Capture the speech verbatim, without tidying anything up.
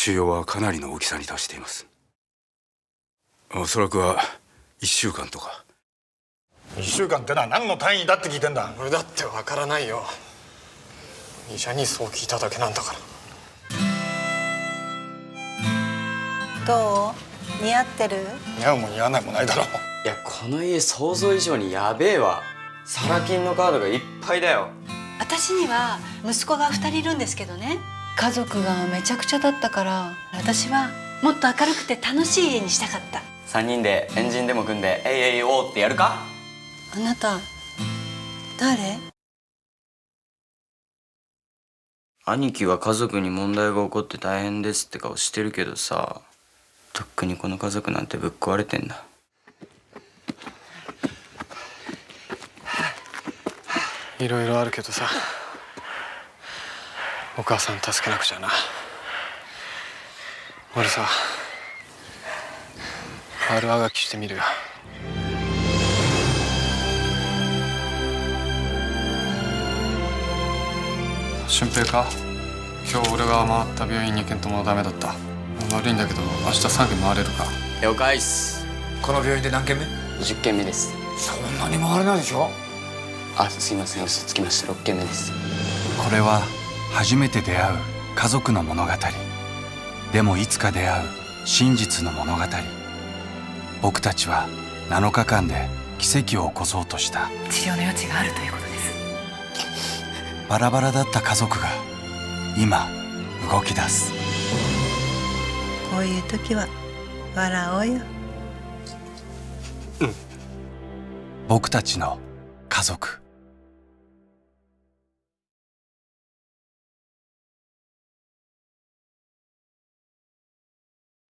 腫瘍はかなりの大きさに達しています。おそらくはいっしゅうかんとか。いっしゅうかんってのは何の単位だって聞いてんだ。俺だってわからないよ。医者にそう聞いただけなんだから。どう？似合ってる？似合うも似合わないもないだろう。いや、この家想像以上にやべえわ。サラ金のカードがいっぱいだよ。私には息子がふたりいるんですけどね、家族がめちゃくちゃだったから、私はもっと明るくて楽しい家にしたかった。さんにんでエンジンでも組んで「えいえいおー」ってやるか。あなた誰？兄貴は家族に問題が起こって大変ですって顔してるけどさ、とっくにこの家族なんてぶっ壊れてんだ。いろいろあるけどさ、お母さん助けなくちゃな。俺さ、悪あがきしてみるよ。俊平か、今日俺が回った病院にけんともダメだった。悪いんだけど明日さんけん回れるか。了解っす。この病院で何件目？じゅっけんめです。そんなに回れないでしょ。あ、すいません、嘘つきました。ろっけんめです。これは初めて出会う家族の物語。でもいつか出会う真実の物語。僕たちはなのかかんで奇跡を起こそうとした。治療の余地があるということです。バラバラだった家族が今動き出す。こういう時は笑おうよ。うん。僕たちの家族。